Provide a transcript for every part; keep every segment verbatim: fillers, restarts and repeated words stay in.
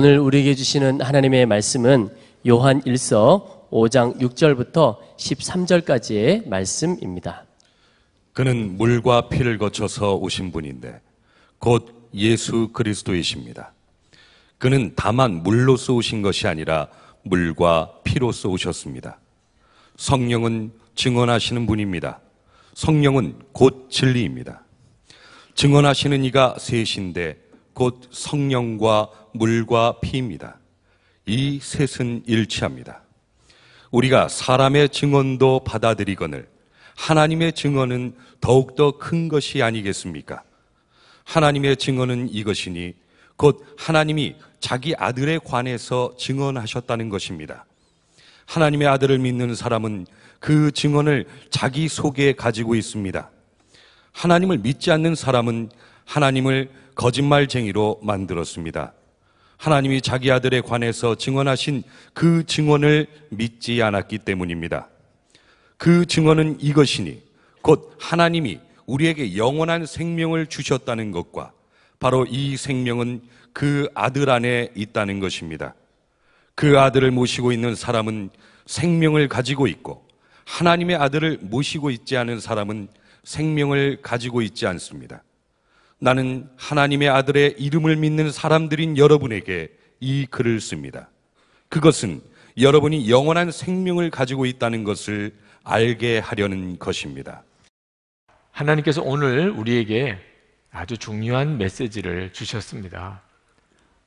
오늘 우리에게 주시는 하나님의 말씀은 요한 일 서 오 장 육 절부터 십삼 절까지의 말씀입니다. 그는 물과 피를 거쳐서 오신 분인데 곧 예수 그리스도이십니다. 그는 다만 물로서 오신 것이 아니라 물과 피로서 오셨습니다. 성령은 증언하시는 분입니다. 성령은 곧 진리입니다. 증언하시는 이가 셋인데 곧 성령과 물과 피입니다. 이 셋은 일치합니다. 우리가 사람의 증언도 받아들이거늘 하나님의 증언은 더욱더 큰 것이 아니겠습니까? 하나님의 증언은 이것이니 곧 하나님이 자기 아들에 관해서 증언하셨다는 것입니다. 하나님의 아들을 믿는 사람은 그 증언을 자기 속에 가지고 있습니다. 하나님을 믿지 않는 사람은 하나님을 거짓말쟁이로 만들었습니다. 하나님이 자기 아들에 관해서 증언하신 그 증언을 믿지 않았기 때문입니다. 그 증언은 이것이니 곧 하나님이 우리에게 영원한 생명을 주셨다는 것과 바로 이 생명은 그 아들 안에 있다는 것입니다. 그 아들을 모시고 있는 사람은 생명을 가지고 있고 하나님의 아들을 모시고 있지 않은 사람은 생명을 가지고 있지 않습니다. 나는 하나님의 아들의 이름을 믿는 사람들인 여러분에게 이 글을 씁니다. 그것은 여러분이 영원한 생명을 가지고 있다는 것을 알게 하려는 것입니다. 하나님께서 오늘 우리에게 아주 중요한 메시지를 주셨습니다.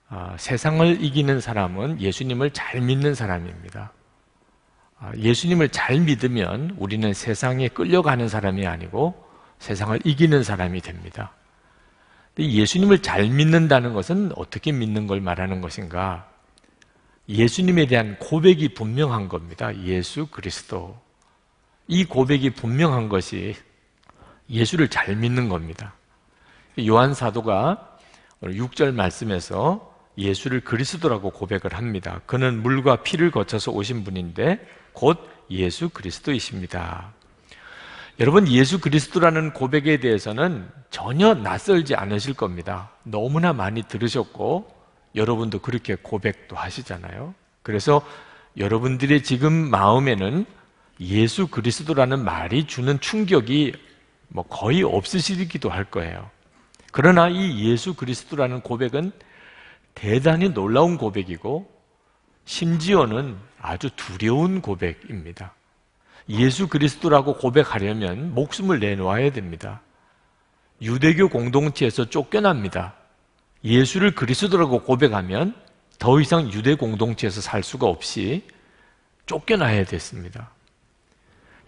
아, 세상을 이기는 사람은 예수님을 잘 믿는 사람입니다. 아, 예수님을 잘 믿으면 우리는 세상에 끌려가는 사람이 아니고 세상을 이기는 사람이 됩니다. 근데 예수님을 잘 믿는다는 것은 어떻게 믿는 걸 말하는 것인가? 예수님에 대한 고백이 분명한 겁니다. 예수 그리스도. 이 고백이 분명한 것이 예수를 잘 믿는 겁니다. 요한 사도가 오늘 육 절 말씀에서 예수를 그리스도라고 고백을 합니다. 그는 물과 피를 거쳐서 오신 분인데 곧 예수 그리스도이십니다. 여러분, 예수 그리스도라는 고백에 대해서는 전혀 낯설지 않으실 겁니다. 너무나 많이 들으셨고 여러분도 그렇게 고백도 하시잖아요. 그래서 여러분들의 지금 마음에는 예수 그리스도라는 말이 주는 충격이 뭐 거의 없으시기도 할 거예요. 그러나 이 예수 그리스도라는 고백은 대단히 놀라운 고백이고 심지어는 아주 두려운 고백입니다. 예수 그리스도라고 고백하려면 목숨을 내놓아야 됩니다. 유대교 공동체에서 쫓겨납니다. 예수를 그리스도라고 고백하면 더 이상 유대 공동체에서 살 수가 없이 쫓겨나야 됐습니다.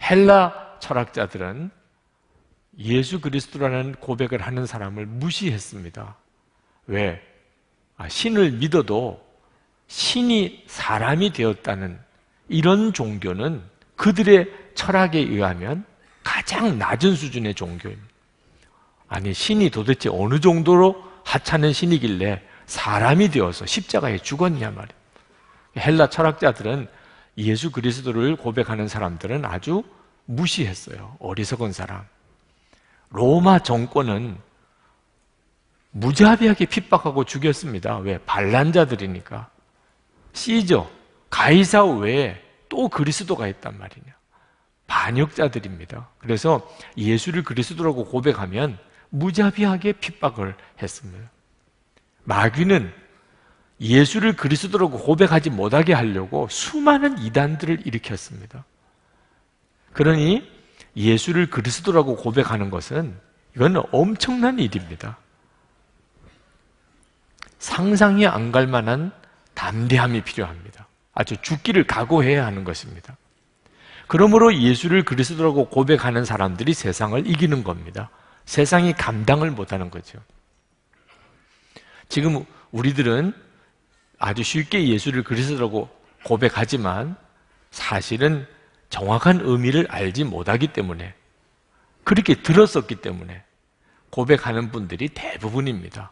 헬라 철학자들은 예수 그리스도라는 고백을 하는 사람을 무시했습니다. 왜? 아, 신을 믿어도 신이 사람이 되었다는 이런 종교는 그들의 철학에 의하면 가장 낮은 수준의 종교입니다. 아니, 신이 도대체 어느 정도로 하찮은 신이길래 사람이 되어서 십자가에 죽었냐 말이에요. 헬라 철학자들은 예수 그리스도를 고백하는 사람들은 아주 무시했어요. 어리석은 사람. 로마 정권은 무자비하게 핍박하고 죽였습니다. 왜? 반란자들이니까. 시저, 가이사 외에 또 그리스도가 있단 말이냐. 반역자들입니다. 그래서 예수를 그리스도라고 고백하면 무자비하게 핍박을 했습니다. 마귀는 예수를 그리스도라고 고백하지 못하게 하려고 수많은 이단들을 일으켰습니다. 그러니 예수를 그리스도라고 고백하는 것은 이건 엄청난 일입니다. 상상이 안 갈 만한 담대함이 필요합니다. 아주 죽기를 각오해야 하는 것입니다. 그러므로 예수를 그리스도라고 고백하는 사람들이 세상을 이기는 겁니다. 세상이 감당을 못하는 거죠. 지금 우리들은 아주 쉽게 예수를 그리스도라고 고백하지만 사실은 정확한 의미를 알지 못하기 때문에, 그렇게 들었었기 때문에 고백하는 분들이 대부분입니다.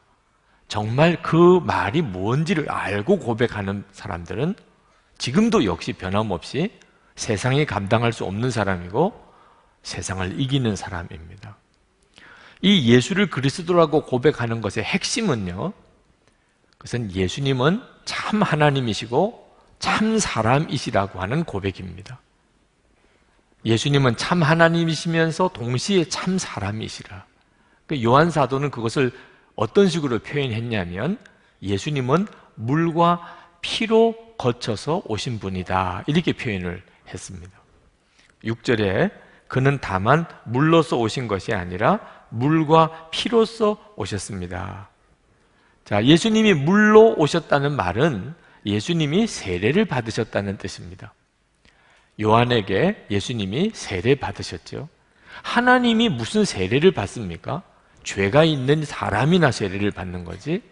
정말 그 말이 뭔지를 알고 고백하는 사람들은 지금도 역시 변함없이 세상이 감당할 수 없는 사람이고 세상을 이기는 사람입니다. 이 예수를 그리스도라고 고백하는 것의 핵심은요, 그것은 예수님은 참 하나님이시고 참 사람이시라고 하는 고백입니다. 예수님은 참 하나님이시면서 동시에 참 사람이시라. 요한 사도는 그것을 어떤 식으로 표현했냐면 예수님은 물과 피로 거쳐서 오신 분이다 이렇게 표현을 했습니다. 육 절에 그는 다만 물로서 오신 것이 아니라 물과 피로서 오셨습니다. 자, 예수님이 물로 오셨다는 말은 예수님이 세례를 받으셨다는 뜻입니다. 요한에게 예수님이 세례 받으셨죠. 하나님이 무슨 세례를 받습니까? 죄가 있는 사람이나 세례를 받는 거지.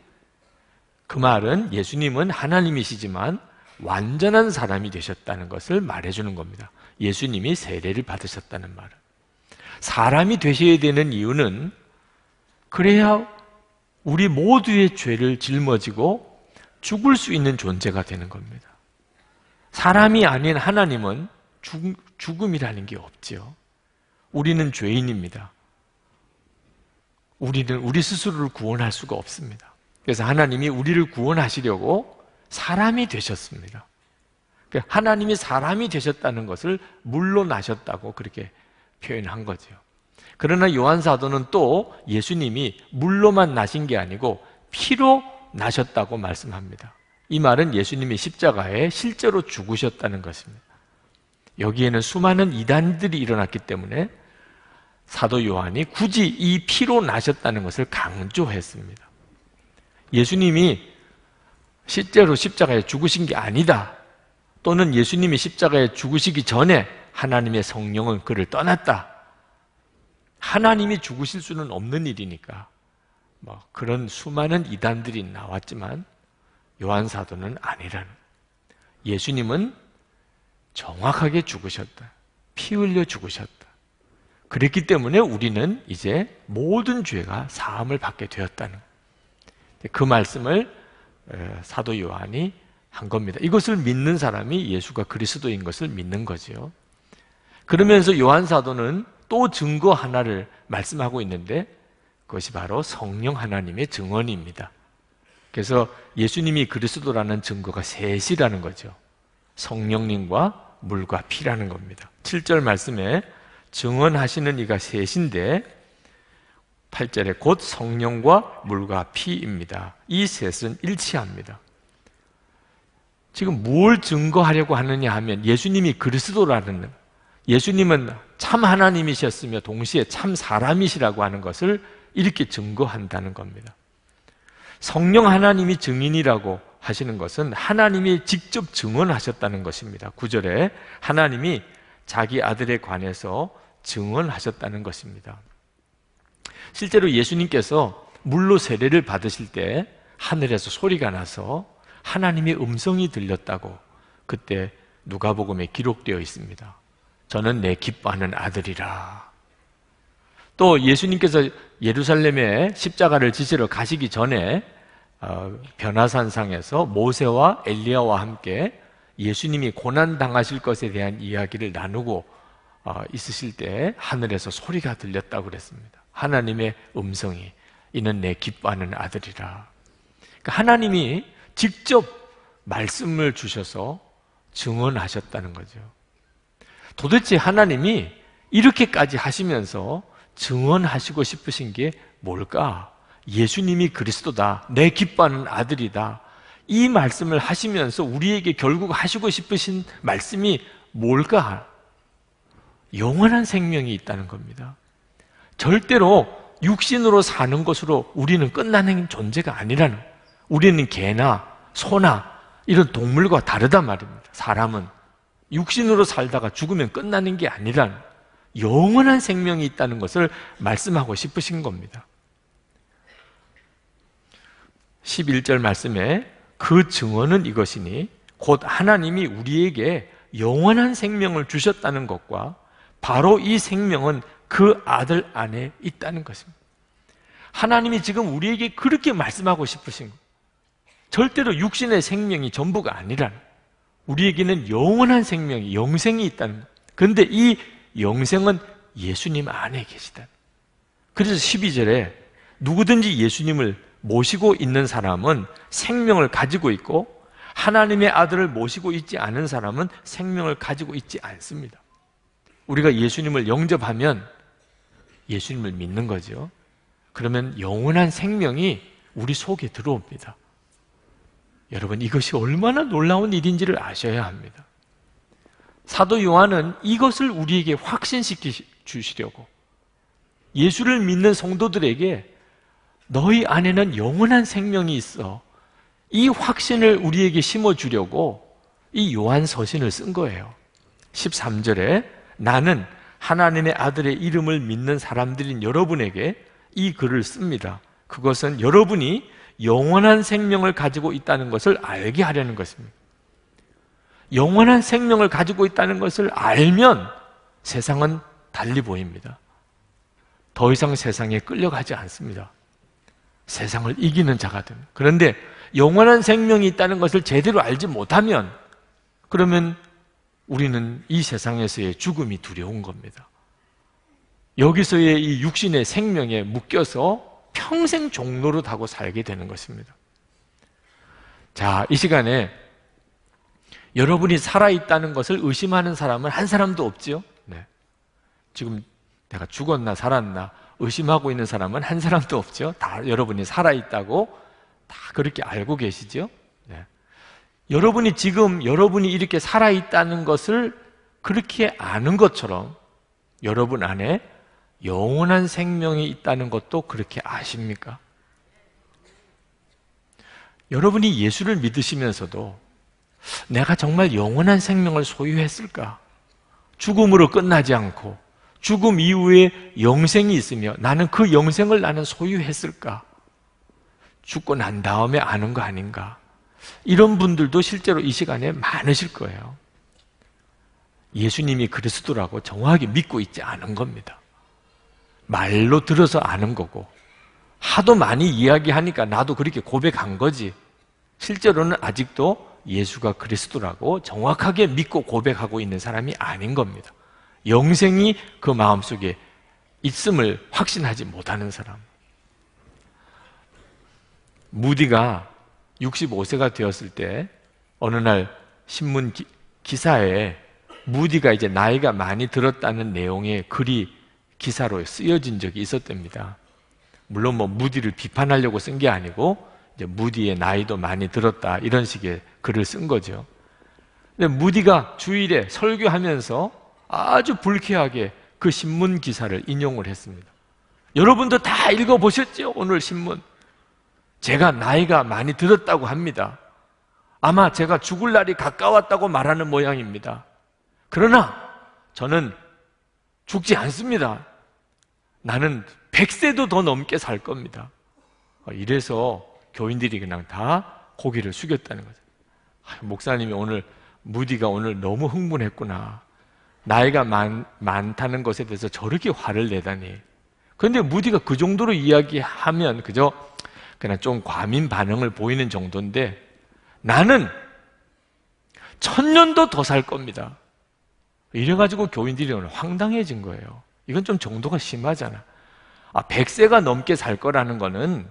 그 말은 예수님은 하나님이시지만 완전한 사람이 되셨다는 것을 말해주는 겁니다. 예수님이 세례를 받으셨다는 말은. 사람이 되셔야 되는 이유는 그래야 우리 모두의 죄를 짊어지고 죽을 수 있는 존재가 되는 겁니다. 사람이 아닌 하나님은 죽, 죽음이라는 게 없지요. 우리는 죄인입니다. 우리는 우리 스스로를 구원할 수가 없습니다. 그래서 하나님이 우리를 구원하시려고 사람이 되셨습니다. 하나님이 사람이 되셨다는 것을 물로 나셨다고 그렇게 표현한 거죠. 그러나 요한 사도는 또 예수님이 물로만 나신 게 아니고 피로 나셨다고 말씀합니다. 이 말은 예수님이 십자가에 실제로 죽으셨다는 것입니다. 여기에는 수많은 이단들이 일어났기 때문에 사도 요한이 굳이 이 피로 나셨다는 것을 강조했습니다. 예수님이 실제로 십자가에 죽으신 게 아니다. 또는 예수님이 십자가에 죽으시기 전에 하나님의 성령은 그를 떠났다. 하나님이 죽으실 수는 없는 일이니까. 뭐 그런 수많은 이단들이 나왔지만 요한 사도는 아니라는. 예수님은 정확하게 죽으셨다. 피 흘려 죽으셨다. 그랬기 때문에 우리는 이제 모든 죄가 사함을 받게 되었다는 그 말씀을 사도 요한이 한 겁니다. 이것을 믿는 사람이 예수가 그리스도인 것을 믿는 거지요. 그러면서 요한 사도는 또 증거 하나를 말씀하고 있는데 그것이 바로 성령 하나님의 증언입니다. 그래서 예수님이 그리스도라는 증거가 셋이라는 거죠. 성령님과 물과 피라는 겁니다. 칠 절 말씀에 증언하시는 이가 셋인데 팔 절에 곧 성령과 물과 피입니다. 이 셋은 일치합니다. 지금 뭘 증거하려고 하느냐 하면 예수님이 그리스도라는, 예수님은 참 하나님이셨으며 동시에 참 사람이시라고 하는 것을 이렇게 증거한다는 겁니다. 성령 하나님이 증인이라고 하시는 것은 하나님이 직접 증언하셨다는 것입니다. 구 절에 하나님이 자기 아들에 관해서 증언하셨다는 것입니다. 실제로 예수님께서 물로 세례를 받으실 때 하늘에서 소리가 나서 하나님의 음성이 들렸다고 그때 누가복음에 기록되어 있습니다. 저는 내 기뻐하는 아들이라. 또 예수님께서 예루살렘에 십자가를 지시러 가시기 전에 변화산상에서 모세와 엘리야와 함께 예수님이 고난당하실 것에 대한 이야기를 나누고 있으실 때 하늘에서 소리가 들렸다고 그랬습니다. 하나님의 음성이 이는 내 기뻐하는 아들이라. 그러니까 하나님이 직접 말씀을 주셔서 증언하셨다는 거죠. 도대체 하나님이 이렇게까지 하시면서 증언하시고 싶으신 게 뭘까? 예수님이 그리스도다, 내 기뻐하는 아들이다 이 말씀을 하시면서 우리에게 결국 하시고 싶으신 말씀이 뭘까? 영원한 생명이 있다는 겁니다. 절대로 육신으로 사는 것으로 우리는 끝나는 존재가 아니라는, 우리는 개나 소나 이런 동물과 다르단 말입니다. 사람은 육신으로 살다가 죽으면 끝나는 게 아니라는, 영원한 생명이 있다는 것을 말씀하고 싶으신 겁니다. 십일 절 말씀에 그 증언은 이것이니 곧 하나님이 우리에게 영원한 생명을 주셨다는 것과 바로 이 생명은 그 아들 안에 있다는 것입니다. 하나님이 지금 우리에게 그렇게 말씀하고 싶으신 겁니다. 절대로 육신의 생명이 전부가 아니라 우리에게는 영원한 생명이, 영생이 있다는 거예요. 그런데 이 영생은 예수님 안에 계시다. 그래서 십이 절에 누구든지 예수님을 모시고 있는 사람은 생명을 가지고 있고 하나님의 아들을 모시고 있지 않은 사람은 생명을 가지고 있지 않습니다. 우리가 예수님을 영접하면 예수님을 믿는 거죠. 그러면 영원한 생명이 우리 속에 들어옵니다. 여러분, 이것이 얼마나 놀라운 일인지를 아셔야 합니다. 사도 요한은 이것을 우리에게 확신시키시려고 예수를 믿는 성도들에게 너희 안에는 영원한 생명이 있어, 이 확신을 우리에게 심어주려고 이 요한 서신을 쓴 거예요. 십삼 절에 나는 하나님의 아들의 이름을 믿는 사람들인 여러분에게 이 글을 씁니다. 그것은 여러분이 영원한 생명을 가지고 있다는 것을 알게 하려는 것입니다. 영원한 생명을 가지고 있다는 것을 알면 세상은 달리 보입니다. 더 이상 세상에 끌려가지 않습니다. 세상을 이기는 자가 됩니다. 그런데 영원한 생명이 있다는 것을 제대로 알지 못하면, 그러면 우리는 이 세상에서의 죽음이 두려운 겁니다. 여기서의 이 육신의 생명에 묶여서 평생 종로를 타고 살게 되는 것입니다. 자, 이 시간에 여러분이 살아있다는 것을 의심하는 사람은 한 사람도 없지요? 네. 지금 내가 죽었나 살았나 의심하고 있는 사람은 한 사람도 없죠? 다 여러분이 살아있다고 다 그렇게 알고 계시죠? 네. 여러분이 지금 여러분이 이렇게 살아있다는 것을 그렇게 아는 것처럼 여러분 안에 영원한 생명이 있다는 것도 그렇게 아십니까? 여러분이 예수를 믿으시면서도 내가 정말 영원한 생명을 소유했을까? 죽음으로 끝나지 않고 죽음 이후에 영생이 있으며 나는 그 영생을 나는 소유했을까? 죽고 난 다음에 아는 거 아닌가? 이런 분들도 실제로 이 시간에 많으실 거예요. 예수님이 그리스도라고 정확히 믿고 있지 않은 겁니다. 말로 들어서 아는 거고 하도 많이 이야기하니까 나도 그렇게 고백한 거지, 실제로는 아직도 예수가 그리스도라고 정확하게 믿고 고백하고 있는 사람이 아닌 겁니다. 영생이 그 마음속에 있음을 확신하지 못하는 사람. 무디가 육십오 세가 되었을 때 어느 날 신문 기, 기사에 무디가 이제 나이가 많이 들었다는 내용의 글이 기사로 쓰여진 적이 있었답니다. 물론 뭐 무디를 비판하려고 쓴 게 아니고 이제 무디의 나이도 많이 들었다 이런 식의 글을 쓴 거죠. 근데 무디가 주일에 설교하면서 아주 불쾌하게 그 신문 기사를 인용을 했습니다. 여러분도 다 읽어보셨죠? 오늘 신문. 제가 나이가 많이 들었다고 합니다. 아마 제가 죽을 날이 가까웠다고 말하는 모양입니다. 그러나 저는 죽지 않습니다. 나는 백 세도 더 넘게 살 겁니다. 이래서 교인들이 그냥 다 고개를 숙였다는 거죠. 아, 목사님이 오늘, 무디가 오늘 너무 흥분했구나. 나이가 많, 많다는 것에 대해서 저렇게 화를 내다니. 그런데 무디가 그 정도로 이야기하면 그저 그냥 좀 과민 반응을 보이는 정도인데, 나는 천년도 더 살 겁니다. 이래가지고 교인들이 오늘 황당해진 거예요. 이건 좀 정도가 심하잖아. 아, 백 세가 넘게 살 거라는 거는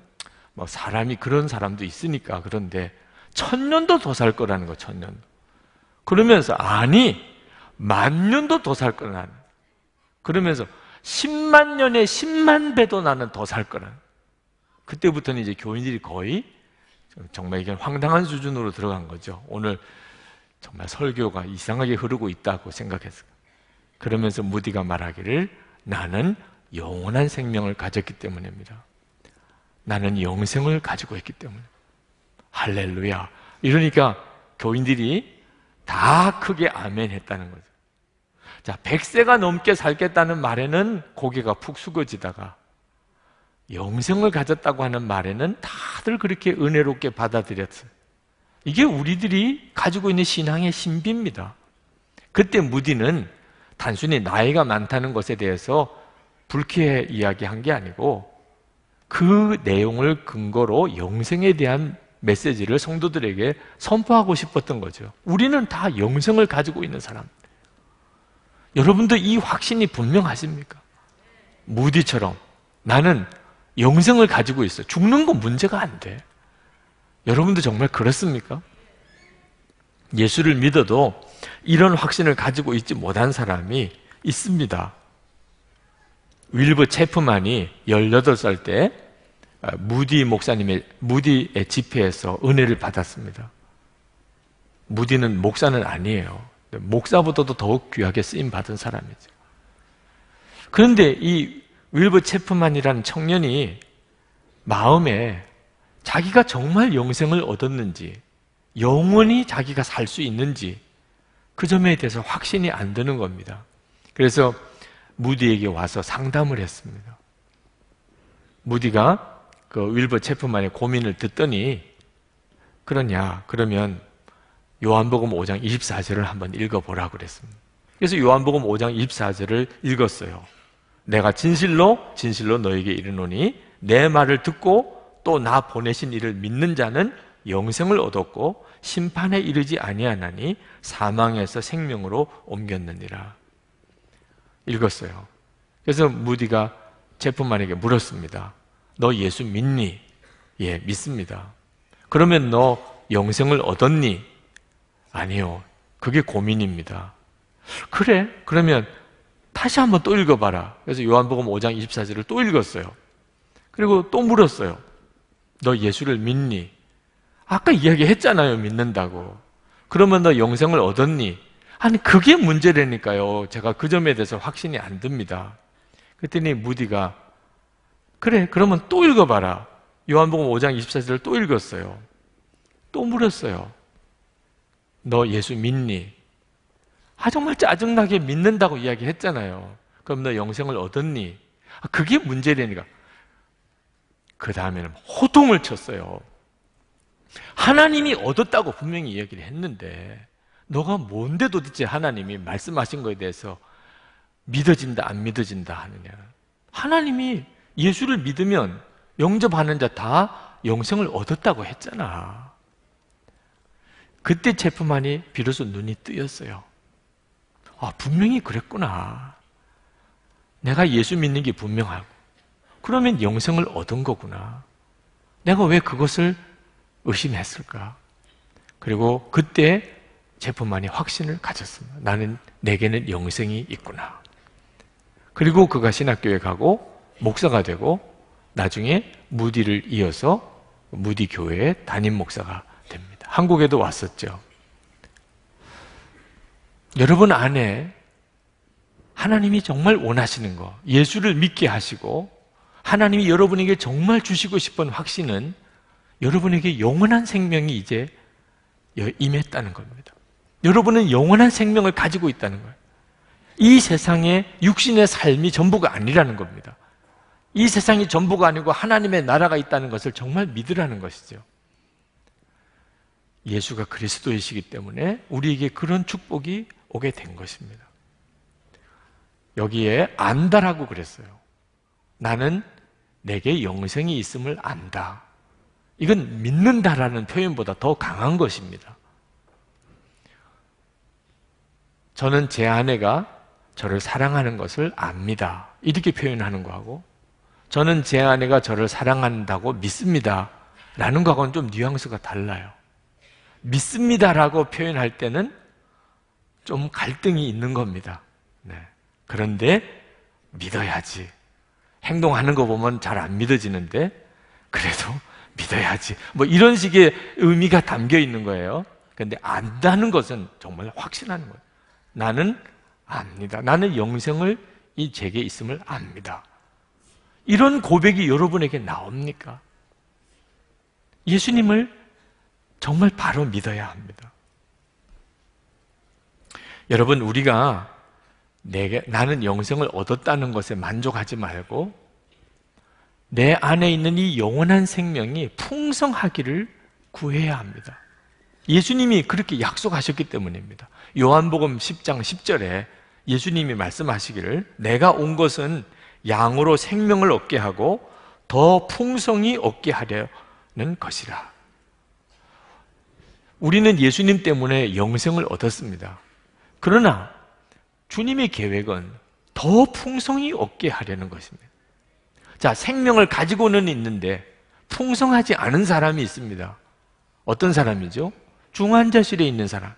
뭐 사람이 그런 사람도 있으니까. 그런데 천년도 더 살 거라는 거, 천년도. 그러면서 아니, 만년도 더 살 거라는 거. 그러면서 십만 년에 십만 배도 나는 더 살 거라는 거. 그때부터는 이제 교인들이 거의 정말 이게 황당한 수준으로 들어간 거죠. 오늘 정말 설교가 이상하게 흐르고 있다고 생각했어요. 그러면서 무디가 말하기를 나는 영원한 생명을 가졌기 때문입니다. 나는 영생을 가지고 있기 때문에. 할렐루야. 이러니까 교인들이 다 크게 아멘 했다는 거죠. 자, 백 세가 넘게 살겠다는 말에는 고개가 푹 숙여지다가 영생을 가졌다고 하는 말에는 다들 그렇게 은혜롭게 받아들였어요. 이게 우리들이 가지고 있는 신앙의 신비입니다. 그때 무디는 단순히 나이가 많다는 것에 대해서 불쾌해 이야기한 게 아니고 그 내용을 근거로 영생에 대한 메시지를 성도들에게 선포하고 싶었던 거죠. 우리는 다 영생을 가지고 있는 사람. 여러분도 이 확신이 분명하십니까? 무디처럼 나는 영생을 가지고 있어. 죽는 건 문제가 안 돼. 여러분도 정말 그렇습니까? 예수를 믿어도 이런 확신을 가지고 있지 못한 사람이 있습니다. 윌버 체프만이 열여덟 살 때 무디 목사님의 무디의 집회에서 은혜를 받았습니다. 무디는 목사는 아니에요. 목사보다도 더욱 귀하게 쓰임받은 사람이죠. 그런데 이 윌버 체프만이라는 청년이 마음에 자기가 정말 영생을 얻었는지, 영원히 자기가 살 수 있는지 그 점에 대해서 확신이 안 드는 겁니다. 그래서 무디에게 와서 상담을 했습니다. 무디가 그 윌버 체프만의 고민을 듣더니, 그러냐 그러면 요한복음 오 장 이십사 절을 한번 읽어보라고 그랬습니다. 그래서 요한복음 오 장 이십사 절을 읽었어요. 내가 진실로 진실로 너에게 이르노니 내 말을 듣고 또 나 보내신 이를 믿는 자는 영생을 얻었고 심판에 이르지 아니하나니 사망에서 생명으로 옮겼느니라. 읽었어요. 그래서 무디가 제프만에게 물었습니다. 너 예수 믿니? 예, 믿습니다. 그러면 너 영생을 얻었니? 아니요, 그게 고민입니다. 그래? 그러면 다시 한번 또 읽어봐라. 그래서 요한복음 오 장 이십사 절을 또 읽었어요. 그리고 또 물었어요. 너 예수를 믿니? 아까 이야기했잖아요, 믿는다고. 그러면 너 영생을 얻었니? 아니, 그게 문제라니까요. 제가 그 점에 대해서 확신이 안 듭니다. 그랬더니 무디가, 그래, 그러면 또 읽어봐라. 요한복음 오 장 이십사 절을 또 읽었어요. 또 물었어요. 너 예수 믿니? 아, 정말 짜증나게 믿는다고 이야기했잖아요. 그럼 너 영생을 얻었니? 아, 그게 문제라니까. 그 다음에는 호통을 쳤어요. 하나님이 얻었다고 분명히 이야기를 했는데 너가 뭔데 도대체 하나님이 말씀하신 거에 대해서 믿어진다 안 믿어진다 하느냐. 하나님이 예수를 믿으면 영접하는 자 다 영생을 얻었다고 했잖아. 그때 체프만이 비로소 눈이 뜨였어요. 아, 분명히 그랬구나. 내가 예수 믿는 게 분명하고 그러면 영생을 얻은 거구나. 내가 왜 그것을 의심했을까? 그리고 그때 제프만이 확신을 가졌습니다. 나는, 내게는 영생이 있구나. 그리고 그가 신학교에 가고 목사가 되고 나중에 무디를 이어서 무디 교회의 담임 목사가 됩니다. 한국에도 왔었죠. 여러분 안에 하나님이 정말 원하시는 거, 예수를 믿게 하시고 하나님이 여러분에게 정말 주시고 싶은 확신은 여러분에게 영원한 생명이 이제 임했다는 겁니다. 여러분은 영원한 생명을 가지고 있다는 거예요. 이 세상의 육신의 삶이 전부가 아니라는 겁니다. 이 세상이 전부가 아니고 하나님의 나라가 있다는 것을 정말 믿으라는 것이죠. 예수가 그리스도이시기 때문에 우리에게 그런 축복이 오게 된 것입니다. 여기에 안다라고 그랬어요. 나는 내게 영생이 있음을 안다. 이건 믿는다라는 표현보다 더 강한 것입니다. 저는 제 아내가 저를 사랑하는 것을 압니다. 이렇게 표현하는 거하고 저는 제 아내가 저를 사랑한다고 믿습니다. 라는 거하고는 좀 뉘앙스가 달라요. 믿습니다라고 표현할 때는 좀 갈등이 있는 겁니다. 네. 그런데 믿어야지. 행동하는 거 보면 잘 안 믿어지는데 그래도 믿어야지. 뭐 이런 식의 의미가 담겨 있는 거예요. 그런데 안다는 것은 정말 확신하는 거예요. 나는 압니다. 나는 영생을 이 제게 있음을 압니다. 이런 고백이 여러분에게 나옵니까? 예수님을 정말 바로 믿어야 합니다. 여러분, 우리가 내게 나는 영생을 얻었다는 것에 만족하지 말고 내 안에 있는 이 영원한 생명이 풍성하기를 구해야 합니다. 예수님이 그렇게 약속하셨기 때문입니다. 요한복음 십 장 십 절에 예수님이 말씀하시기를 내가 온 것은 양으로 생명을 얻게 하고 더 풍성히 얻게 하려는 것이라. 우리는 예수님 때문에 영생을 얻었습니다. 그러나 주님의 계획은 더 풍성히 얻게 하려는 것입니다. 자, 생명을 가지고는 있는데 풍성하지 않은 사람이 있습니다. 어떤 사람이죠? 중환자실에 있는 사람,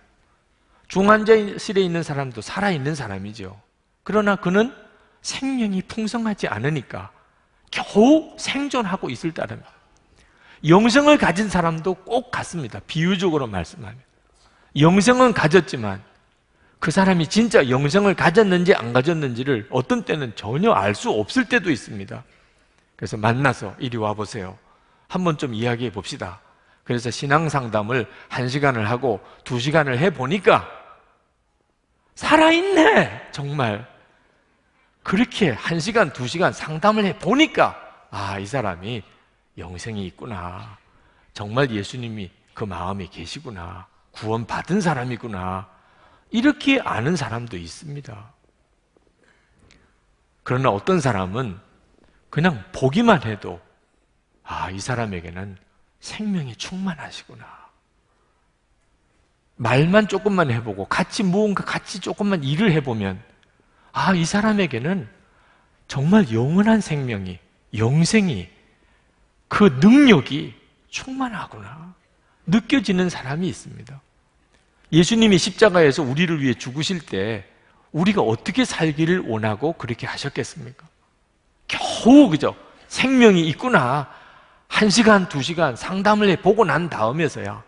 중환자실에 있는 사람도 살아있는 사람이죠. 그러나 그는 생명이 풍성하지 않으니까 겨우 생존하고 있을 따름입니다. 영생을 가진 사람도 꼭 같습니다. 비유적으로 말씀하면 영생은 가졌지만 그 사람이 진짜 영생을 가졌는지 안 가졌는지를 어떤 때는 전혀 알 수 없을 때도 있습니다. 그래서 만나서 이리 와보세요. 한번 좀 이야기해 봅시다. 그래서 신앙상담을 한 시간을 하고 두 시간을 해보니까 살아있네! 정말 그렇게 한 시간, 두 시간 상담을 해보니까 아, 이 사람이 영생이 있구나. 정말 예수님이 그 마음에 계시구나. 구원받은 사람이구나. 이렇게 아는 사람도 있습니다. 그러나 어떤 사람은 그냥 보기만 해도 아, 이 사람에게는 생명이 충만하시구나. 말만 조금만 해보고 같이 무언가 같이 조금만 일을 해보면 아, 이 사람에게는 정말 영원한 생명이, 영생이, 그 능력이 충만하구나 느껴지는 사람이 있습니다. 예수님이 십자가에서 우리를 위해 죽으실 때 우리가 어떻게 살기를 원하고 그렇게 하셨겠습니까? 겨우 그죠? 생명이 있구나 한 시간, 두 시간 상담을 해보고 난 다음에서야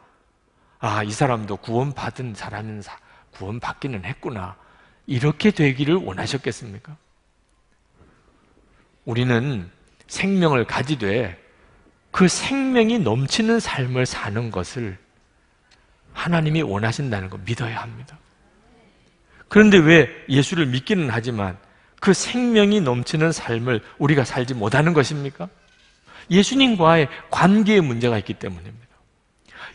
아, 이 사람도 구원받은 사람은 구원받기는 했구나 이렇게 되기를 원하셨겠습니까? 우리는 생명을 가지되 그 생명이 넘치는 삶을 사는 것을 하나님이 원하신다는 걸 믿어야 합니다. 그런데 왜 예수를 믿기는 하지만 그 생명이 넘치는 삶을 우리가 살지 못하는 것입니까? 예수님과의 관계에 문제가 있기 때문입니다.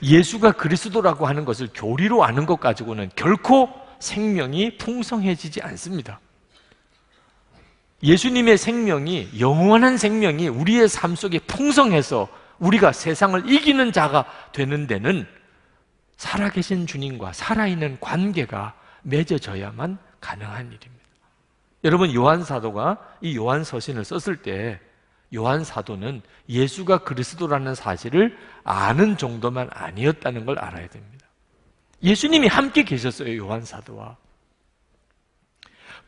예수가 그리스도라고 하는 것을 교리로 아는 것 가지고는 결코 생명이 풍성해지지 않습니다. 예수님의 생명이, 영원한 생명이 우리의 삶 속에 풍성해서 우리가 세상을 이기는 자가 되는 데는 살아계신 주님과 살아있는 관계가 맺어져야만 가능한 일입니다. 여러분, 요한 사도가 이 요한 서신을 썼을 때 요한 사도는 예수가 그리스도라는 사실을 아는 정도만 아니었다는 걸 알아야 됩니다. 예수님이 함께 계셨어요, 요한 사도와.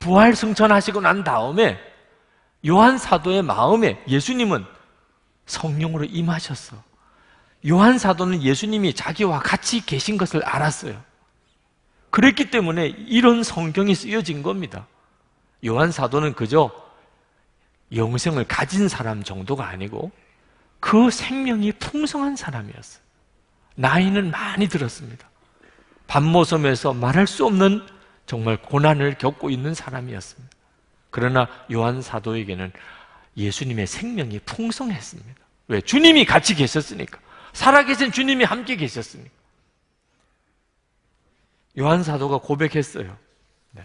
부활 승천하시고 난 다음에 요한 사도의 마음에 예수님은 성령으로 임하셨어. 요한 사도는 예수님이 자기와 같이 계신 것을 알았어요. 그랬기 때문에 이런 성경이 쓰여진 겁니다. 요한 사도는 그저 영생을 가진 사람 정도가 아니고 그 생명이 풍성한 사람이었어요. 나이는 많이 들었습니다. 반모섬에서 말할 수 없는 정말 고난을 겪고 있는 사람이었습니다. 그러나 요한 사도에게는 예수님의 생명이 풍성했습니다. 왜? 주님이 같이 계셨으니까. 살아계신 주님이 함께 계셨으니까. 요한 사도가 고백했어요. 네.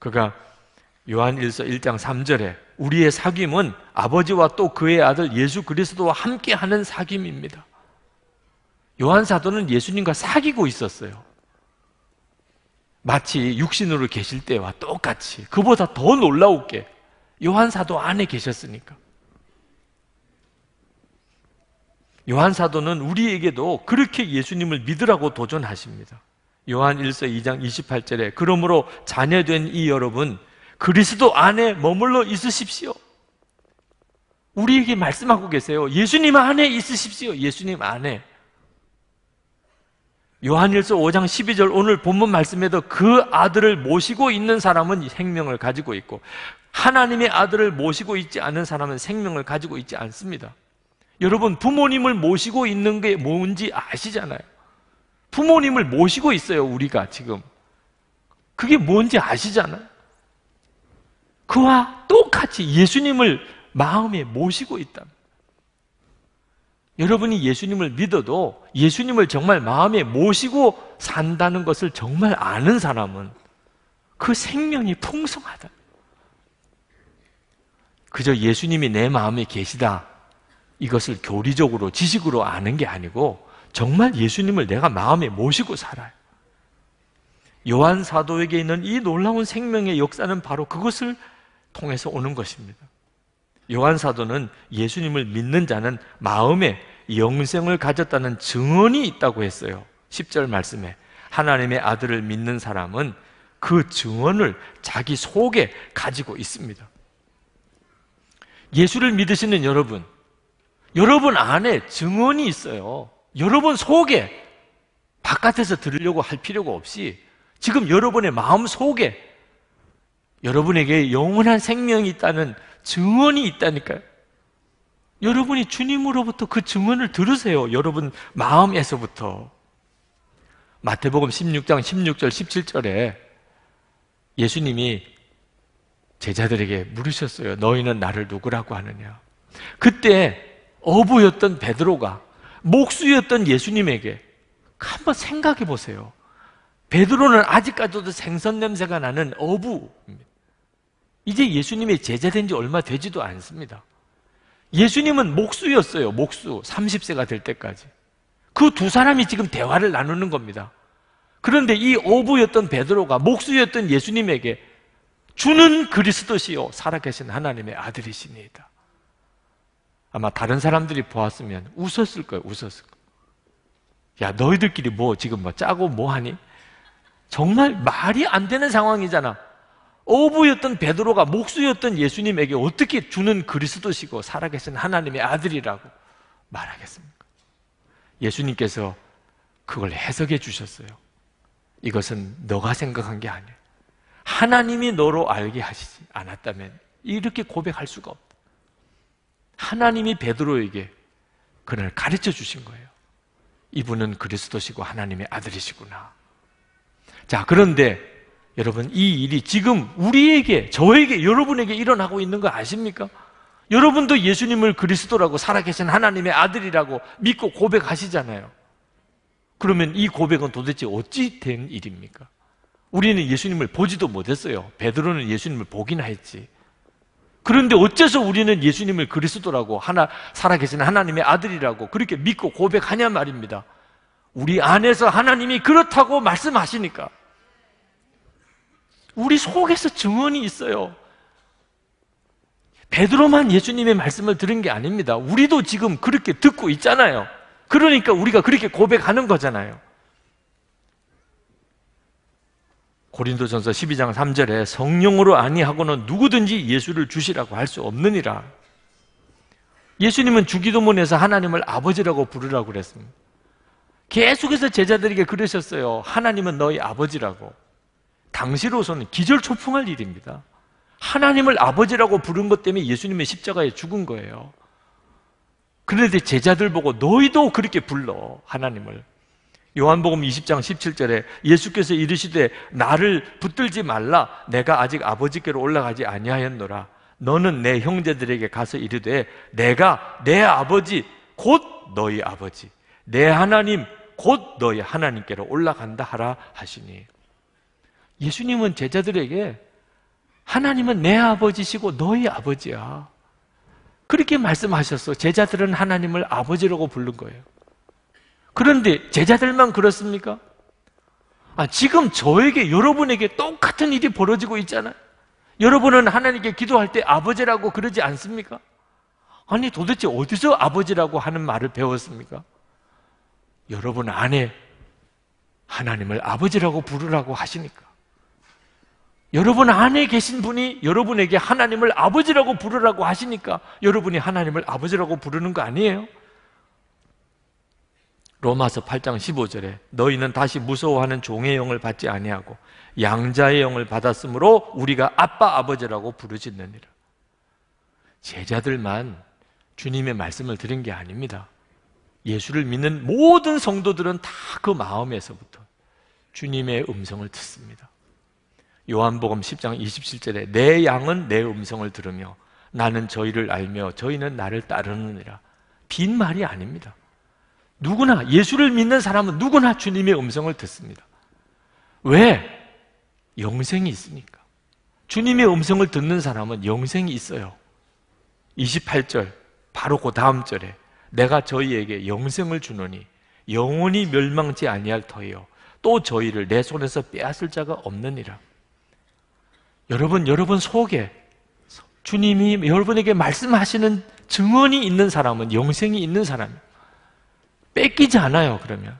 그가 요한 일서 일 장 삼 절에 우리의 사귐은 아버지와 또 그의 아들 예수 그리스도와 함께하는 사귐입니다. 요한 사도는 예수님과 사귀고 있었어요. 마치 육신으로 계실 때와 똑같이, 그보다 더 놀라웠게 요한 사도 안에 계셨으니까. 요한 사도는 우리에게도 그렇게 예수님을 믿으라고 도전하십니다. 요한 일서 이 장 이십팔 절에 그러므로 자녀된 이 여러분 그리스도 안에 머물러 있으십시오. 우리에게 말씀하고 계세요. 예수님 안에 있으십시오. 예수님 안에. 요한일서 오 장 십이 절 오늘 본문 말씀에도 그 아들을 모시고 있는 사람은 생명을 가지고 있고 하나님의 아들을 모시고 있지 않은 사람은 생명을 가지고 있지 않습니다. 여러분, 부모님을 모시고 있는 게 뭔지 아시잖아요. 부모님을 모시고 있어요, 우리가 지금. 그게 뭔지 아시잖아요. 그와 똑같이 예수님을 마음에 모시고 있다. 여러분이 예수님을 믿어도 예수님을 정말 마음에 모시고 산다는 것을 정말 아는 사람은 그 생명이 풍성하다. 그저 예수님이 내 마음에 계시다. 이것을 교리적으로, 지식으로 아는 게 아니고 정말 예수님을 내가 마음에 모시고 살아요. 요한 사도에게 있는 이 놀라운 생명의 역사는 바로 그것을 통해서 오는 것입니다. 요한 사도는 예수님을 믿는 자는 마음에 영생을 가졌다는 증언이 있다고 했어요. 십 절 말씀에 하나님의 아들을 믿는 사람은 그 증언을 자기 속에 가지고 있습니다. 예수를 믿으시는 여러분, 여러분 안에 증언이 있어요. 여러분 속에, 바깥에서 들으려고 할 필요가 없이 지금 여러분의 마음 속에 여러분에게 영원한 생명이 있다는 증언이 있다니까요. 여러분이 주님으로부터 그 증언을 들으세요. 여러분 마음에서부터. 마태복음 십육 장 십육 절 십칠 절에 예수님이 제자들에게 물으셨어요. 너희는 나를 누구라고 하느냐? 그때 어부였던 베드로가 목수였던 예수님에게 한번 생각해 보세요. 베드로는 아직까지도 생선 냄새가 나는 어부입니다. 이제 예수님이 제자된 지 얼마 되지도 않습니다. 예수님은 목수였어요. 목수, 삼십 세가 될 때까지. 그 두 사람이 지금 대화를 나누는 겁니다. 그런데 이 어부였던 베드로가 목수였던 예수님에게 주는 그리스도시요 살아계신 하나님의 아들이십니다. 아마 다른 사람들이 보았으면 웃었을 거예요. 웃었을 거예요. 야, 너희들끼리 뭐 지금 뭐 짜고 뭐 하니? 정말 말이 안 되는 상황이잖아. 어부였던 베드로가 목수였던 예수님에게 어떻게 주는 그리스도시고 살아계신 하나님의 아들이라고 말하겠습니까? 예수님께서 그걸 해석해 주셨어요. 이것은 너가 생각한 게 아니에요. 하나님이 너로 알게 하시지 않았다면 이렇게 고백할 수가 없다. 하나님이 베드로에게 그날 가르쳐 주신 거예요. 이분은 그리스도시고 하나님의 아들이시구나. 자, 그런데 여러분, 이 일이 지금 우리에게, 저에게, 여러분에게 일어나고 있는 거 아십니까? 여러분도 예수님을 그리스도라고, 살아계신 하나님의 아들이라고 믿고 고백하시잖아요. 그러면 이 고백은 도대체 어찌 된 일입니까? 우리는 예수님을 보지도 못했어요. 베드로는 예수님을 보기나 했지. 그런데 어째서 우리는 예수님을 그리스도라고, 하나, 살아계신 하나님의 아들이라고 그렇게 믿고 고백하냐 말입니다. 우리 안에서 하나님이 그렇다고 말씀하시니까. 우리 속에서 증언이 있어요. 베드로만 예수님의 말씀을 들은 게 아닙니다. 우리도 지금 그렇게 듣고 있잖아요. 그러니까 우리가 그렇게 고백하는 거잖아요. 고린도전서 십이 장 삼 절에 성령으로 아니하고는 누구든지 예수를 주시라고 할 수 없느니라. 예수님은 주기도문에서 하나님을 아버지라고 부르라고 그랬습니다. 계속해서 제자들에게 그러셨어요. 하나님은 너희 아버지라고. 당시로서는 기절초풍할 일입니다. 하나님을 아버지라고 부른 것 때문에 예수님의 십자가에 죽은 거예요. 그런데 제자들 보고 너희도 그렇게 불러, 하나님을. 요한복음 이십 장 십칠 절에 예수께서 이르시되 나를 붙들지 말라, 내가 아직 아버지께로 올라가지 아니하였노라. 너는 내 형제들에게 가서 이르되 내가 내 아버지 곧 너희 아버지, 내 하나님 곧 너희 하나님께로 올라간다 하라 하시니. 예수님은 제자들에게 하나님은 내 아버지시고 너희 아버지야, 그렇게 말씀하셨어. 제자들은 하나님을 아버지라고 부른 거예요. 그런데 제자들만 그렇습니까? 아, 지금 저에게, 여러분에게 똑같은 일이 벌어지고 있잖아요. 여러분은 하나님께 기도할 때 아버지라고 그러지 않습니까? 아니, 도대체 어디서 아버지라고 하는 말을 배웠습니까? 여러분 안에 하나님을 아버지라고 부르라고 하시니까. 여러분 안에 계신 분이 여러분에게 하나님을 아버지라고 부르라고 하시니까 여러분이 하나님을 아버지라고 부르는 거 아니에요? 로마서 팔 장 십오 절에 너희는 다시 무서워하는 종의 영을 받지 아니하고 양자의 영을 받았으므로 우리가 아빠 아버지라고 부르짖느니라. 제자들만 주님의 말씀을 들은 게 아닙니다. 예수를 믿는 모든 성도들은 다 그 마음에서부터 주님의 음성을 듣습니다. 요한복음 십 장 이십칠 절에 내 양은 내 음성을 들으며 나는 저희를 알며 저희는 나를 따르느니라. 빈말이 아닙니다. 누구나, 예수를 믿는 사람은 누구나 주님의 음성을 듣습니다. 왜? 영생이 있으니까. 주님의 음성을 듣는 사람은 영생이 있어요. 이십팔 절, 바로 그 다음 절에 내가 저희에게 영생을 주노니 영원히 멸망치 아니할 터이요 또 저희를 내 손에서 빼앗을 자가 없느니라. 여러분, 여러분 속에 주님이 여러분에게 말씀하시는 증언이 있는 사람은 영생이 있는 사람이에요. 뺏기지 않아요. 그러면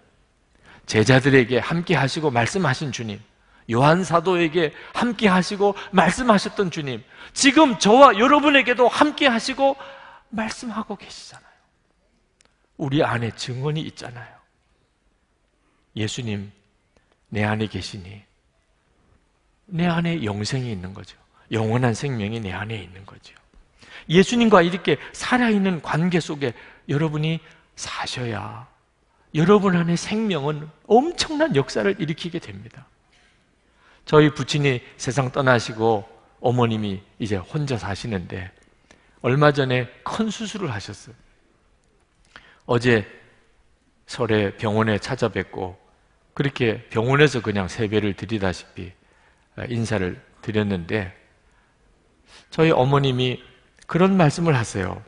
제자들에게 함께 하시고 말씀하신 주님, 요한 사도에게 함께 하시고 말씀하셨던 주님, 지금 저와 여러분에게도 함께 하시고 말씀하고 계시잖아요. 우리 안에 증언이 있잖아요. 예수님 내 안에 계시니 내 안에 영생이 있는 거죠. 영원한 생명이 내 안에 있는 거죠. 예수님과 이렇게 살아있는 관계 속에 여러분이 사셔야 여러분 안에 생명은 엄청난 역사를 일으키게 됩니다. 저희 부친이 세상 떠나시고 어머님이 이제 혼자 사시는데 얼마 전에 큰 수술을 하셨어요. 어제 설에 병원에 찾아뵙고 그렇게 병원에서 그냥 세배를 드리다시피 인사를 드렸는데 저희 어머님이 그런 말씀을 하세요.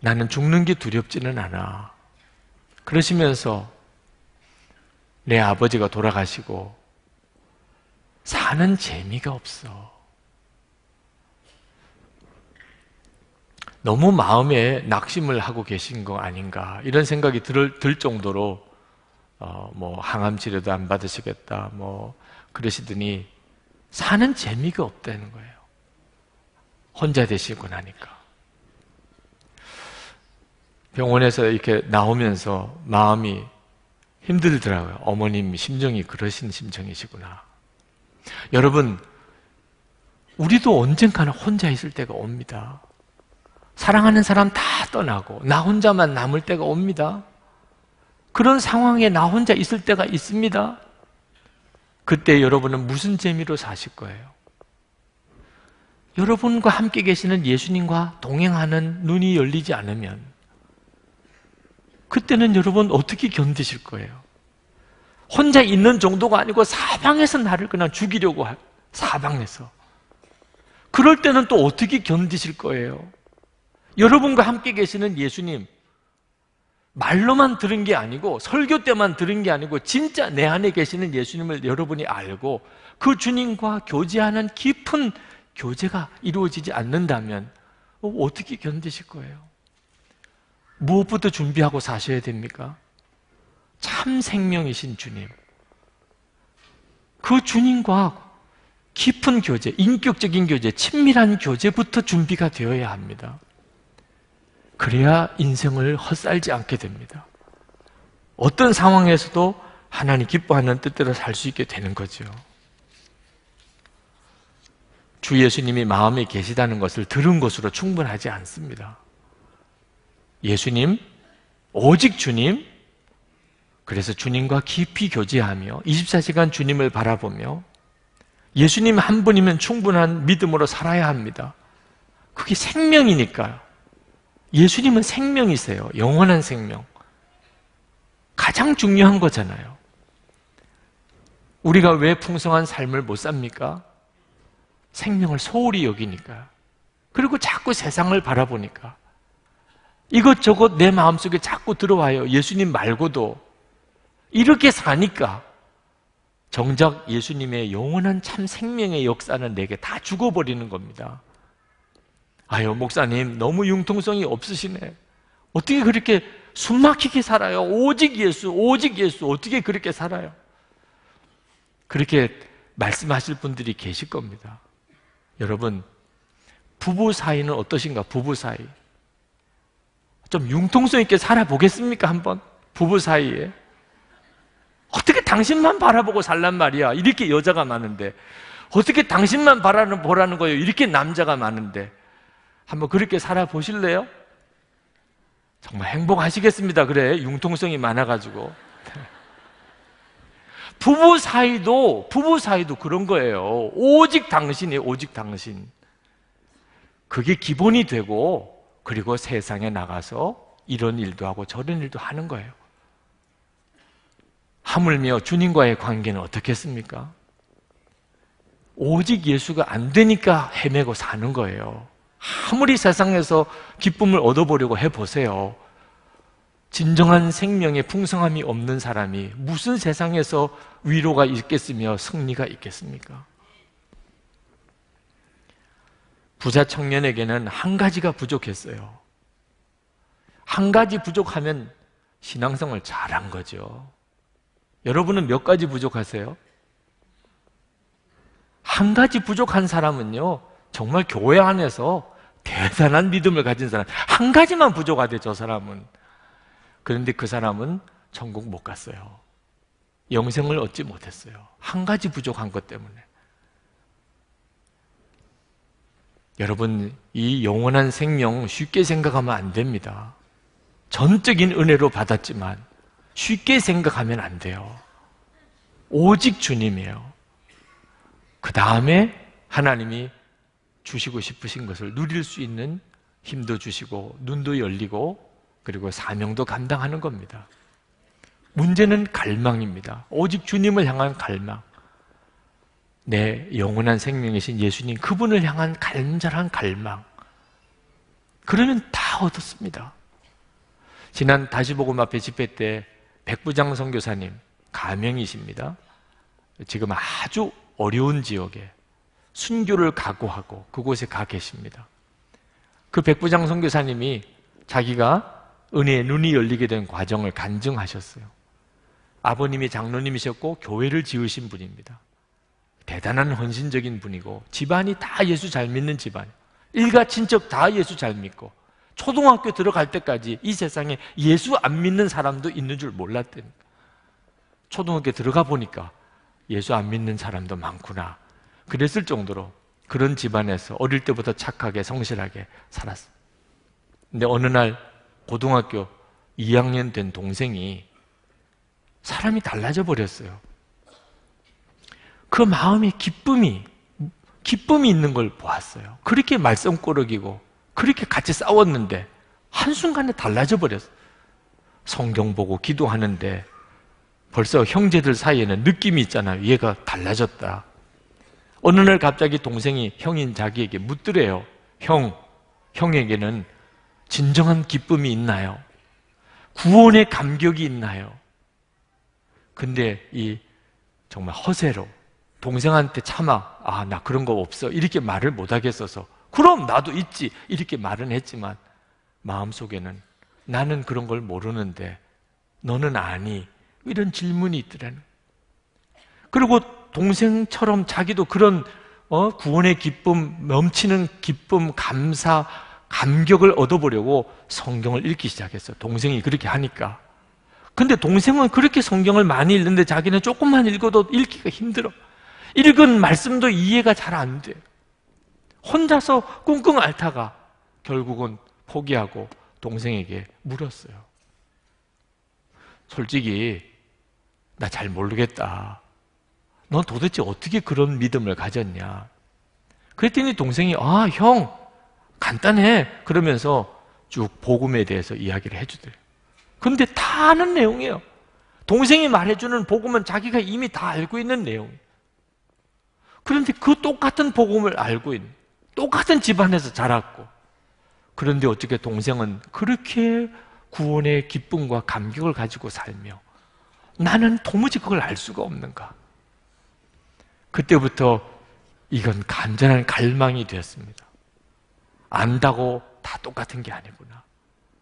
나는 죽는 게 두렵지는 않아. 그러시면서 내 아버지가 돌아가시고 사는 재미가 없어. 너무 마음에 낙심을 하고 계신 거 아닌가 이런 생각이 들, 들 정도로 어, 뭐 항암 치료도 안 받으시겠다 뭐 그러시더니 사는 재미가 없다는 거예요. 혼자 되시고 나니까. 병원에서 이렇게 나오면서 마음이 힘들더라고요. 어머님 심정이 그러신 심정이시구나. 여러분, 우리도 언젠가는 혼자 있을 때가 옵니다. 사랑하는 사람 다 떠나고 나 혼자만 남을 때가 옵니다. 그런 상황에 나 혼자 있을 때가 있습니다. 그때 여러분은 무슨 재미로 사실 거예요? 여러분과 함께 계시는 예수님과 동행하는 눈이 열리지 않으면 그때는 여러분 어떻게 견디실 거예요? 혼자 있는 정도가 아니고 사방에서 나를 그냥 죽이려고 할, 사방에서. 그럴 때는 또 어떻게 견디실 거예요? 여러분과 함께 계시는 예수님, 말로만 들은 게 아니고 설교 때만 들은 게 아니고 진짜 내 안에 계시는 예수님을 여러분이 알고 그 주님과 교제하는 깊은 교제가 이루어지지 않는다면 어떻게 견디실 거예요? 무엇부터 준비하고 사셔야 됩니까? 참 생명이신 주님, 그 주님과 깊은 교제, 인격적인 교제, 친밀한 교제부터 준비가 되어야 합니다. 그래야 인생을 헛살지 않게 됩니다. 어떤 상황에서도 하나님 기뻐하는 뜻대로 살 수 있게 되는 거죠. 주 예수님이 마음에 계시다는 것을 들은 것으로 충분하지 않습니다. 예수님, 오직 주님, 그래서 주님과 깊이 교제하며 이십사 시간 주님을 바라보며 예수님 한 분이면 충분한 믿음으로 살아야 합니다. 그게 생명이니까요. 예수님은 생명이세요. 영원한 생명. 가장 중요한 거잖아요. 우리가 왜 풍성한 삶을 못 삽니까? 생명을 소홀히 여기니까. 그리고 자꾸 세상을 바라보니까. 이것저것 내 마음속에 자꾸 들어와요. 예수님 말고도. 이렇게 사니까 정작 예수님의 영원한 참 생명의 역사는 내게 다 죽어버리는 겁니다. 아유, 목사님 너무 융통성이 없으시네. 어떻게 그렇게 숨막히게 살아요? 오직 예수, 오직 예수. 어떻게 그렇게 살아요? 그렇게 말씀하실 분들이 계실 겁니다. 여러분, 부부 사이는 어떠신가? 부부 사이 좀 융통성 있게 살아보겠습니까? 한번 부부 사이에 어떻게 당신만 바라보고 살란 말이야? 이렇게 여자가 많은데 어떻게 당신만 바라보라는 거예요? 이렇게 남자가 많은데 한번 그렇게 살아보실래요? 정말 행복하시겠습니다. 그래, 융통성이 많아가지고. 부부 사이도 부부 사이도 그런 거예요. 오직 당신이에요. 오직 당신. 그게 기본이 되고 그리고 세상에 나가서 이런 일도 하고 저런 일도 하는 거예요. 하물며 주님과의 관계는 어떻겠습니까? 오직 예수가 안 되니까 헤매고 사는 거예요. 아무리 세상에서 기쁨을 얻어보려고 해보세요. 진정한 생명의 풍성함이 없는 사람이 무슨 세상에서 위로가 있겠으며 승리가 있겠습니까? 부자 청년에게는 한 가지가 부족했어요. 한 가지 부족하면 신앙생활을 잘한 거죠. 여러분은 몇 가지 부족하세요? 한 가지 부족한 사람은요, 정말 교회 안에서 대단한 믿음을 가진 사람, 한 가지만 부족하대, 저 사람은. 그런데 그 사람은 천국 못 갔어요. 영생을 얻지 못했어요. 한 가지 부족한 것 때문에. 여러분, 이 영원한 생명 쉽게 생각하면 안 됩니다. 전적인 은혜로 받았지만 쉽게 생각하면 안 돼요. 오직 주님이에요. 그 다음에 하나님이 주시고 싶으신 것을 누릴 수 있는 힘도 주시고 눈도 열리고 그리고 사명도 감당하는 겁니다. 문제는 갈망입니다. 오직 주님을 향한 갈망. 내 영원한 생명이신 예수님, 그분을 향한 간절한 갈망. 그러면 다 얻었습니다. 지난 다시복음 앞에 집회 때 백부장 선교사님, 가명이십니다. 지금 아주 어려운 지역에 순교를 각오하고 그곳에 가 계십니다. 그 백부장 선교사님이 자기가 은혜의 눈이 열리게 된 과정을 간증하셨어요. 아버님이 장로님이셨고 교회를 지으신 분입니다. 대단한 헌신적인 분이고 집안이 다 예수 잘 믿는 집안, 일가 친척 다 예수 잘 믿고 초등학교 들어갈 때까지 이 세상에 예수 안 믿는 사람도 있는 줄 몰랐대요. 초등학교 들어가 보니까 예수 안 믿는 사람도 많구나 그랬을 정도로 그런 집안에서 어릴 때부터 착하게 성실하게 살았어요. 근데 어느 날 고등학교 이 학년 된 동생이 사람이 달라져 버렸어요. 그 마음에 기쁨이, 기쁨이 있는 걸 보았어요. 그렇게 말썽꾸러기고 그렇게 같이 싸웠는데 한순간에 달라져 버렸어요. 성경 보고 기도하는데 벌써 형제들 사이에는 느낌이 있잖아요. 얘가 달라졌다. 어느 날 갑자기 동생이 형인 자기에게 묻더래요. 형, 형에게는 진정한 기쁨이 있나요? 구원의 감격이 있나요? 근데 이 정말 허세로 동생한테 차마 아, 나 그런 거 없어 이렇게 말을 못하겠어서 그럼 나도 있지 이렇게 말은 했지만 마음속에는 나는 그런 걸 모르는데 너는 아니 이런 질문이 있더라는. 그리고 동생처럼 자기도 그런 어, 구원의 기쁨, 넘치는 기쁨, 감사, 감격을 얻어보려고 성경을 읽기 시작했어요. 동생이 그렇게 하니까. 근데 동생은 그렇게 성경을 많이 읽는데 자기는 조금만 읽어도 읽기가 힘들어. 읽은 말씀도 이해가 잘 안 돼. 혼자서 끙끙 앓다가 결국은 포기하고 동생에게 물었어요. 솔직히 나 잘 모르겠다. 넌 도대체 어떻게 그런 믿음을 가졌냐? 그랬더니 동생이 아, 형 간단해 그러면서 쭉 복음에 대해서 이야기를 해주더래요. 근데 다 아는 내용이에요. 동생이 말해주는 복음은 자기가 이미 다 알고 있는 내용이에요. 그런데 그 똑같은 복음을 알고 있는, 똑같은 집안에서 자랐고, 그런데 어떻게 동생은 그렇게 구원의 기쁨과 감격을 가지고 살며 나는 도무지 그걸 알 수가 없는가? 그때부터 이건 간절한 갈망이 되었습니다. 안다고 다 똑같은 게 아니구나.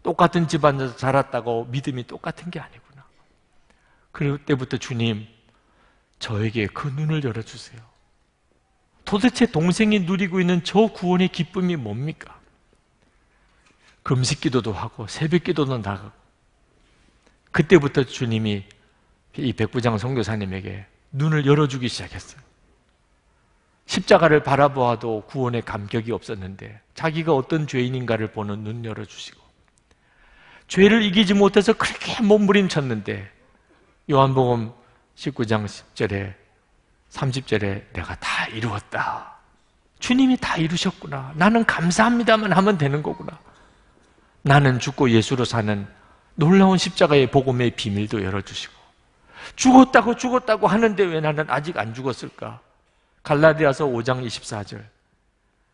똑같은 집안에서 자랐다고 믿음이 똑같은 게 아니구나. 그때부터 주님, 저에게 그 눈을 열어주세요. 도대체 동생이 누리고 있는 저 구원의 기쁨이 뭡니까? 금식기도도 하고 새벽기도도 나가고. 그때부터 주님이 이 백부장 선교사님에게 눈을 열어주기 시작했어요. 십자가를 바라보아도 구원의 감격이 없었는데 자기가 어떤 죄인인가를 보는 눈 열어주시고, 죄를 이기지 못해서 그렇게 몸부림쳤는데 요한복음 십구 장 십 절에 삼십 절에 내가 다 이루었다. 주님이 다 이루셨구나. 나는 감사합니다만 하면 되는 거구나. 나는 죽고 예수로 사는 놀라운 십자가의 복음의 비밀도 열어주시고, 죽었다고 죽었다고 하는데 왜 나는 아직 안 죽었을까? 갈라디아서 오 장 이십사 절.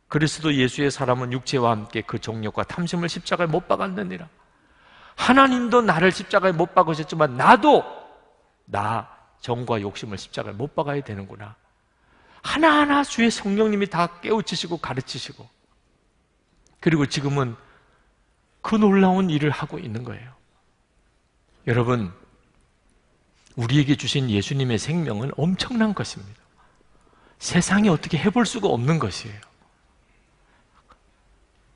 그리스도 예수의 사람은 육체와 함께 그 정욕과 탐심을 십자가에 못 박았느니라. 하나님도 나를 십자가에 못 박으셨지만 나도 나 정과 욕심을 십자가에 못 박아야 되는구나. 하나하나 주의 성령님이 다 깨우치시고 가르치시고, 그리고 지금은 그 놀라운 일을 하고 있는 거예요. 여러분, 우리에게 주신 예수님의 생명은 엄청난 것입니다. 세상이 어떻게 해볼 수가 없는 것이에요.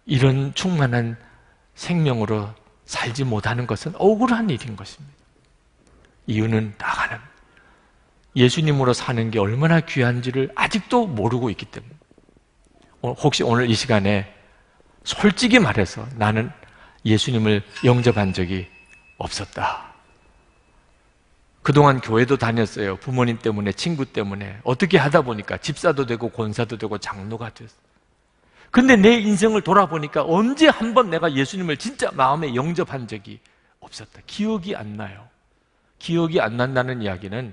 이런 충만한 생명으로 살지 못하는 것은 억울한 일인 것입니다. 이유는 나가는 예수님으로 사는 게 얼마나 귀한지를 아직도 모르고 있기 때문에, 혹시 오늘 이 시간에 솔직히 말해서 나는 예수님을 영접한 적이 없었다, 그동안 교회도 다녔어요. 부모님 때문에, 친구 때문에 어떻게 하다 보니까 집사도 되고 권사도 되고 장로가 됐어. 근데 내 인생을 돌아보니까 언제 한 번 내가 예수님을 진짜 마음에 영접한 적이 없었다. 기억이 안 나요. 기억이 안 난다는 이야기는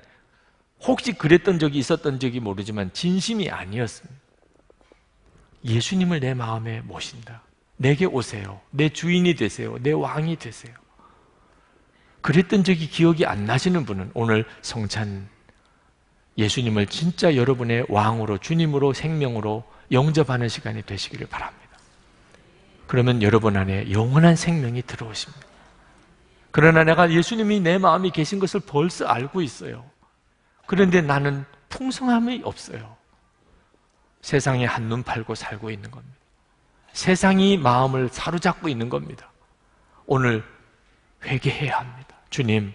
혹시 그랬던 적이 있었던 적이 모르지만 진심이 아니었습니다. 예수님을 내 마음에 모신다. 내게 오세요. 내 주인이 되세요. 내 왕이 되세요. 그랬던 적이 기억이 안 나시는 분은 오늘 성찬 예수님을 진짜 여러분의 왕으로, 주님으로, 생명으로 영접하는 시간이 되시기를 바랍니다. 그러면 여러분 안에 영원한 생명이 들어오십니다. 그러나 내가 예수님이 내 마음에 계신 것을 벌써 알고 있어요. 그런데 나는 풍성함이 없어요. 세상에 한눈 팔고 살고 있는 겁니다. 세상이 마음을 사로잡고 있는 겁니다. 오늘 회개해야 합니다. 주님,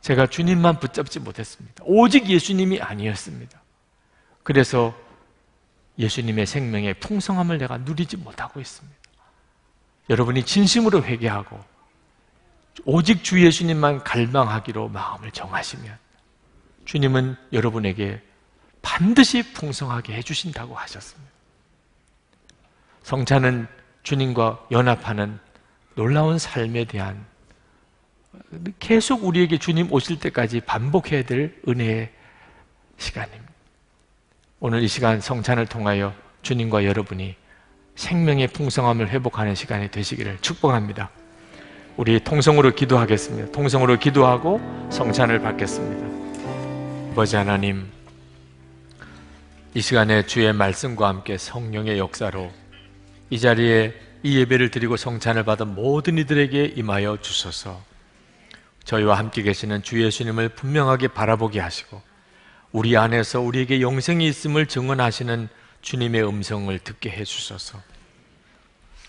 제가 주님만 붙잡지 못했습니다. 오직 예수님이 아니었습니다. 그래서 예수님의 생명의 풍성함을 내가 누리지 못하고 있습니다. 여러분이 진심으로 회개하고 오직 주 예수님만 갈망하기로 마음을 정하시면 주님은 여러분에게 반드시 풍성하게 해주신다고 하셨습니다. 성찬은 주님과 연합하는 놀라운 삶에 대한, 계속 우리에게 주님 오실 때까지 반복해야 될 은혜의 시간입니다. 오늘 이 시간 성찬을 통하여 주님과 여러분이 생명의 풍성함을 회복하는 시간이 되시기를 축복합니다. 우리 통성으로 기도하겠습니다. 통성으로 기도하고 성찬을 받겠습니다. 아버지 하나님, 이 시간에 주의 말씀과 함께 성령의 역사로 이 자리에 이 예배를 드리고 성찬을 받은 모든 이들에게 임하여 주소서. 저희와 함께 계시는 주 예수님을 분명하게 바라보게 하시고 우리 안에서 우리에게 영생이 있음을 증언하시는 주님의 음성을 듣게 해주소서.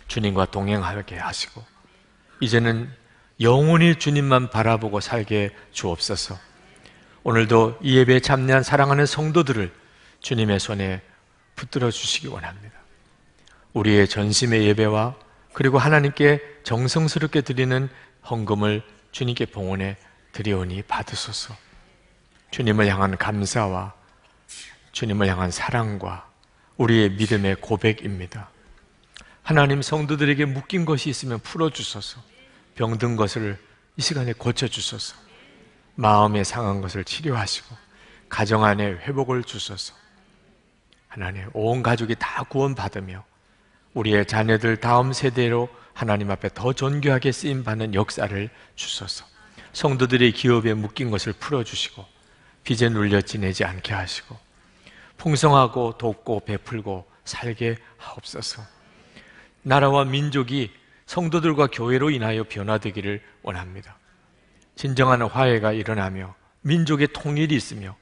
주님과 동행하게 하시고 이제는 영원히 주님만 바라보고 살게 주옵소서. 오늘도 이 예배에 참여한 사랑하는 성도들을 주님의 손에 붙들어 주시기 원합니다. 우리의 전심의 예배와 그리고 하나님께 정성스럽게 드리는 헌금을 주님께 봉헌해 드리오니 받으소서. 주님을 향한 감사와 주님을 향한 사랑과 우리의 믿음의 고백입니다. 하나님, 성도들에게 묶인 것이 있으면 풀어주소서. 병든 것을 이 시간에 고쳐주소서. 마음에 상한 것을 치료하시고 가정 안에 회복을 주소서. 하나님, 온 가족이 다 구원받으며 우리의 자녀들 다음 세대로 하나님 앞에 더 존귀하게 쓰임받는 역사를 주소서. 성도들의 기업에 묶인 것을 풀어주시고 빚에 눌려 지내지 않게 하시고 풍성하고 돕고 베풀고 살게 하옵소서. 나라와 민족이 성도들과 교회로 인하여 변화되기를 원합니다. 진정한 화해가 일어나며 민족의 통일이 있으며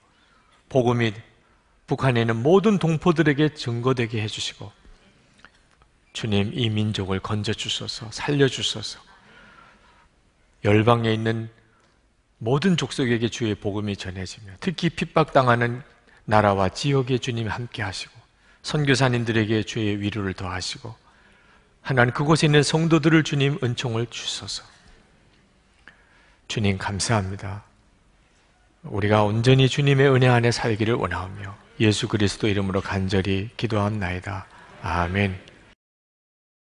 복음이 북한에 있는 모든 동포들에게 증거되게 해주시고 주님, 이 민족을 건져주소서, 살려주소서. 열방에 있는 모든 족속에게 주의 복음이 전해지며 특히 핍박당하는 나라와 지역에 주님이 함께 하시고 선교사님들에게 주의 위로를 더하시고 하나님, 그곳에 있는 성도들을 주님 은총을 주소서. 주님 감사합니다. 우리가 온전히 주님의 은혜 안에 살기를 원하오며 예수 그리스도 이름으로 간절히 기도합나이다. 아멘.